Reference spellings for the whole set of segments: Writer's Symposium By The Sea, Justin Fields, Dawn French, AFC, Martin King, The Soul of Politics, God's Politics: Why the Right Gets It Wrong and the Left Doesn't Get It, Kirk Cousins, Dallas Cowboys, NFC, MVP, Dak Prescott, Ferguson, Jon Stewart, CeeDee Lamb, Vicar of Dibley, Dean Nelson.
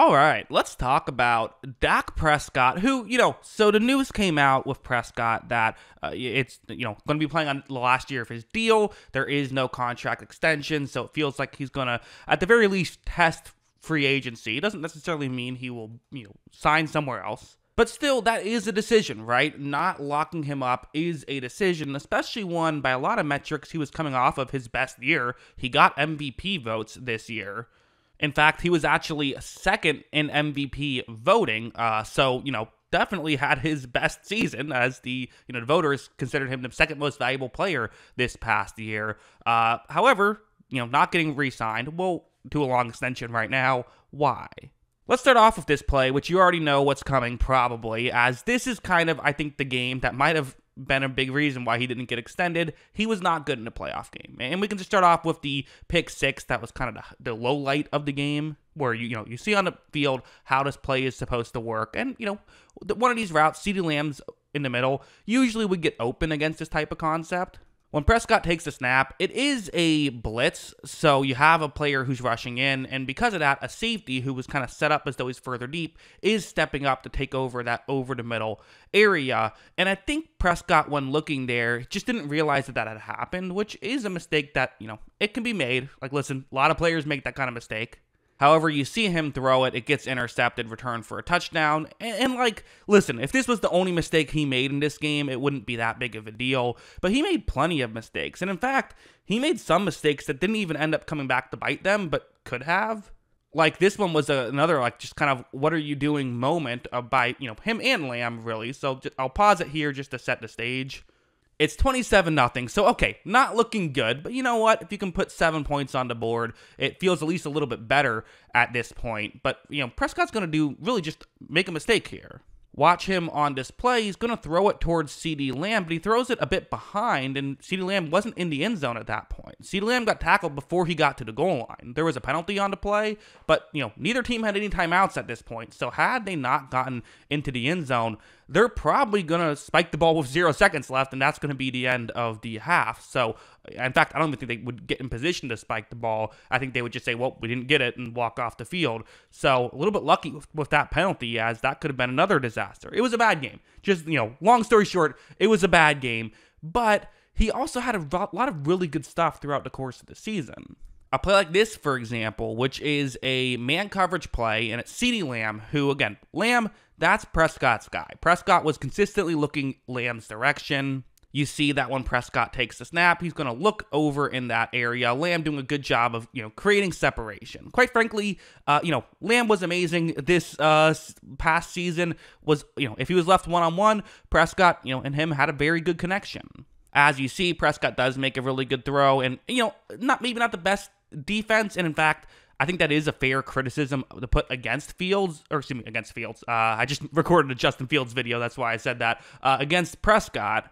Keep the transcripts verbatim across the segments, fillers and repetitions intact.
All right, let's talk about Dak Prescott, who, you know, so the news came out with Prescott that uh, it's, you know, going to be playing on the last year of his deal. There is no contract extension, so it feels like he's going to, at the very least, test free agency. It doesn't necessarily mean he will, you know, sign somewhere else. But still, that is a decision, right? Not locking him up is a decision, especially one by a lot of metrics. He was coming off of his best year. He got M V P votes this year. In fact, he was actually second in M V P voting, uh, so, you know, definitely had his best season, as the, you know, the voters considered him the second most valuable player this past year. Uh, however, you know, not getting re-signed, we'll do a long extension right now. Why? Let's start off with this play, which you already know what's coming probably, as this is kind of, I think, the game that might have been a big reason why he didn't get extended. He was not good in a playoff game. And we can just start off with the pick six. That was kind of the, the low light of the game, where you you know you see on the field how this play is supposed to work. And you know, one of these routes, CeeDee Lamb's in the middle, usually would get open against this type of concept. When Prescott takes the snap, it is a blitz, so you have a player who's rushing in, and because of that, a safety who was kind of set up as though he's further deep is stepping up to take over that over-the-middle area, and I think Prescott, when looking there, just didn't realize that that had happened, which is a mistake that, you know, it can be made. Like, listen, a lot of players make that kind of mistake. However, you see him throw it, it gets intercepted, returned for a touchdown, and, and like, listen, if this was the only mistake he made in this game, it wouldn't be that big of a deal, but he made plenty of mistakes, and in fact, he made some mistakes that didn't even end up coming back to bite them, but could have. Like, this one was a, another, like, just kind of, what are you doing moment uh, by, you know, him and Lamb, really, so just, I'll pause it here just to set the stage. It's twenty-seven nothing, so okay, not looking good, but you know what? If you can put seven points on the board, it feels at least a little bit better at this point. But, you know, Prescott's going to do really just make a mistake here. Watch him on this play. He's going to throw it towards CeeDee Lamb, but he throws it a bit behind, and CeeDee Lamb wasn't in the end zone at that point. CeeDee Lamb got tackled before he got to the goal line. There was a penalty on the play, but, you know, neither team had any timeouts at this point, so had they not gotten into the end zone, they're probably going to spike the ball with zero seconds left, and that's going to be the end of the half. So, in fact, I don't even think they would get in position to spike the ball. I think they would just say, well, we didn't get it, and walk off the field. So, a little bit lucky with, with that penalty, as that could have been another disaster. It was a bad game. Just, you know, long story short, it was a bad game. But he also had a lot of really good stuff throughout the course of the season. A play like this, for example, which is a man coverage play, and it's CeeDee Lamb, who, again, Lamb, that's Prescott's guy. Prescott was consistently looking Lamb's direction. You see that when Prescott takes the snap, he's going to look over in that area. Lamb doing a good job of, you know, creating separation. Quite frankly, uh, you know, Lamb was amazing this uh, past season. Was, you know, if he was left one-on-one, Prescott, you know, and him had a very good connection. As you see, Prescott does make a really good throw, and, you know, not maybe not the best defense, and in fact, I think that is a fair criticism to put against Fields, or excuse me, against Fields. Uh, I just recorded a Justin Fields video, that's why I said that. Uh, against Prescott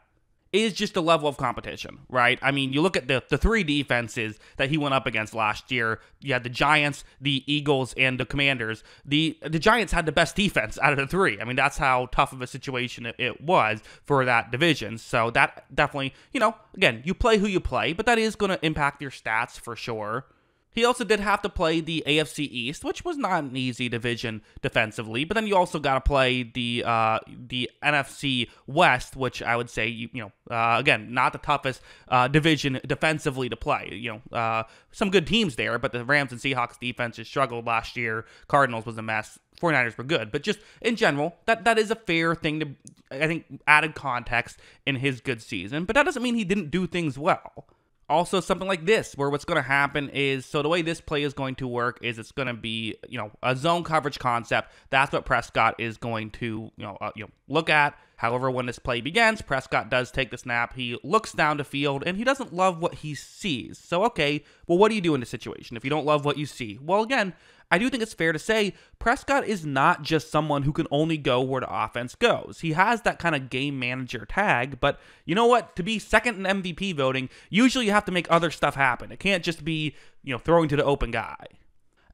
is just the level of competition, right? I mean, you look at the, the three defenses that he went up against last year. You had the Giants, the Eagles, and the Commanders. The, the Giants had the best defense out of the three. I mean, that's how tough of a situation it, it was for that division. So that definitely, you know, again, you play who you play, but that is going to impact your stats for sure. He also did have to play the A F C East, which was not an easy division defensively. But then you also got to play the uh, the N F C West, which I would say, you, you know, uh, again, not the toughest uh, division defensively to play. You know, uh, some good teams there, but the Rams and Seahawks defenses struggled last year. Cardinals was a mess. 49ers were good. But just in general, that, that is a fair thing to, I think, added context in his good season. But that doesn't mean he didn't do things well. Also, something like this, where what's going to happen is, so the way this play is going to work is it's going to be, you know, a zone coverage concept. That's what Prescott is going to, you know, uh, you know, look at. However, when this play begins, Prescott does take the snap. He looks down the field, and he doesn't love what he sees. So, okay, well, what do you do in this situation if you don't love what you see? Well, again, I do think it's fair to say Prescott is not just someone who can only go where the offense goes. He has that kind of game manager tag, but you know what? To be second in M V P voting, usually you have to make other stuff happen. It can't just be, you know, throwing to the open guy.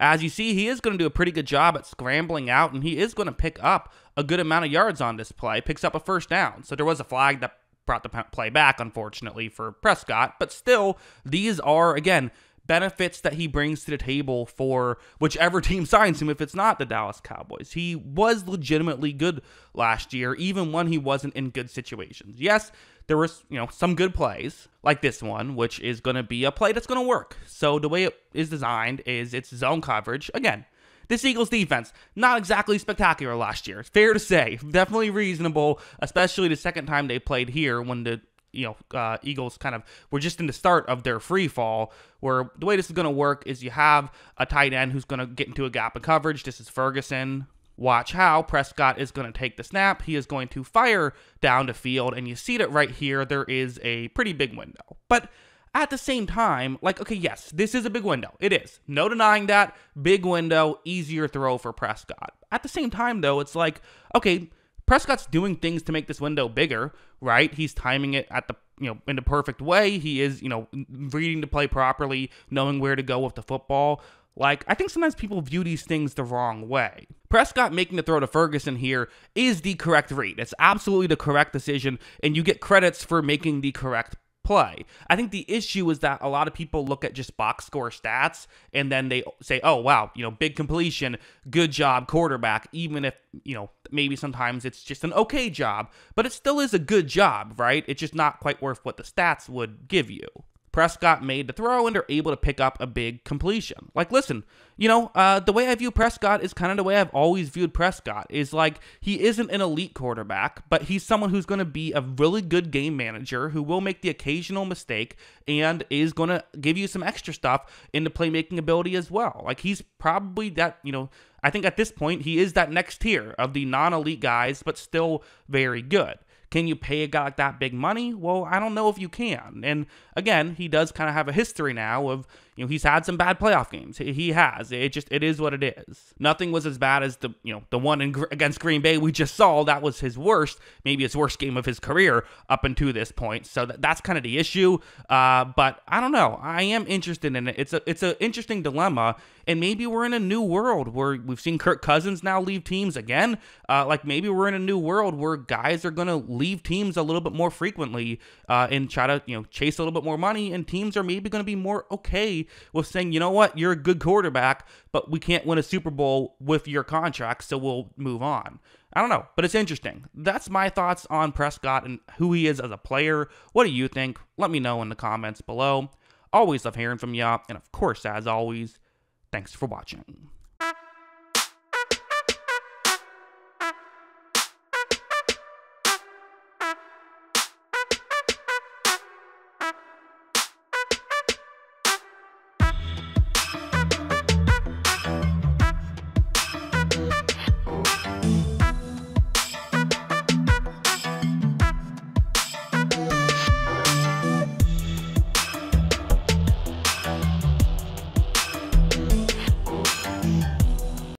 As you see, he is going to do a pretty good job at scrambling out, and he is going to pick up a good amount of yards on this play. Picks up a first down. So there was a flag that brought the play back, unfortunately, for Prescott, but still, these are, again, benefits that he brings to the table for whichever team signs him, if it's not the Dallas Cowboys. He was legitimately good last year, even when he wasn't in good situations. Yes, there was, you know, some good plays like this one, which is going to be a play that's going to work. So the way it is designed is it's zone coverage. Again, this Eagles defense, not exactly spectacular last year. Fair to say, definitely reasonable, especially the second time they played here when the you know, uh, Eagles kind of were just in the start of their free fall, where the way this is going to work is you have a tight end who's going to get into a gap of coverage. This is Ferguson. Watch how Prescott is going to take the snap. He is going to fire down the field, and you see that right here. There is a pretty big window. But at the same time, like, okay, yes, this is a big window. It is. No denying that. Big window, easier throw for Prescott. At the same time, though, it's like, okay, Prescott's doing things to make this window bigger, right? He's timing it at the, you know, in the perfect way. He is, you know, reading the play properly, knowing where to go with the football. Like, I think sometimes people view these things the wrong way. Prescott making the throw to Ferguson here is the correct read. It's absolutely the correct decision, and you get credits for making the correct play. I think the issue is that a lot of people look at just box score stats and then they say, oh, wow, you know, big completion, good job, quarterback, even if, you know, maybe sometimes it's just an okay job, but it still is a good job, right? It's just not quite worth what the stats would give you. Prescott made the throw and they're able to pick up a big completion. Like, listen, you know, uh, the way I view Prescott is kind of the way I've always viewed Prescott, is like, he isn't an elite quarterback, but he's someone who's going to be a really good game manager who will make the occasional mistake and is going to give you some extra stuff in the playmaking ability as well. Like, he's probably that, you know, I think at this point, he is that next tier of the non-elite guys, but still very good. Can you pay a guy like that big money? Well, I don't know if you can. And again, he does kind of have a history now of, you know, he's had some bad playoff games. He has. It just, it is what it is. Nothing was as bad as the, you know, the one in, against Green Bay we just saw. That was his worst, maybe his worst game of his career up until this point. So that, that's kind of the issue. Uh, but I don't know. I am interested in it. It's a, it's an interesting dilemma. And maybe we're in a new world where we've seen Kirk Cousins now leave teams again. Uh, like maybe we're in a new world where guys are going to leave teams a little bit more frequently uh, and try to, you know, chase a little bit more money. And teams are maybe going to be more okay with saying, you know what, you're a good quarterback, but we can't win a Super Bowl with your contract, so we'll move on. I don't know, but it's interesting. That's my thoughts on Prescott and who he is as a player. What do you think? Let me know in the comments below. Always love hearing from y'all, and of course, as always, thanks for watching.